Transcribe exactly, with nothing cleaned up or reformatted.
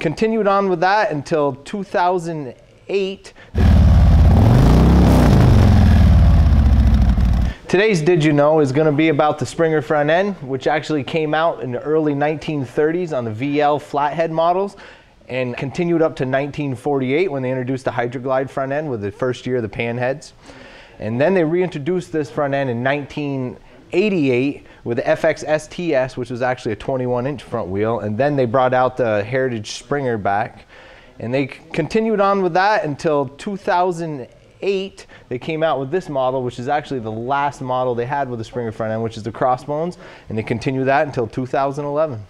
Continued on with that until two thousand eight. Today's Did You Know is going to be about the Springer front end, which actually came out in the early nineteen thirties on the V L flathead models and continued up to nineteen forty-eight when they introduced the HydroGlide front end with the first year of the panheads. And then they reintroduced this front end in nineteen eighty-eight with the F X S T S, which was actually a twenty-one inch front wheel. And then they brought out the Heritage Springer back. And they continued on with that until two thousand eight. They came out with this model, which is actually the last model they had with the Springer front end, which is the Crossbones. And they continued that until two thousand eleven.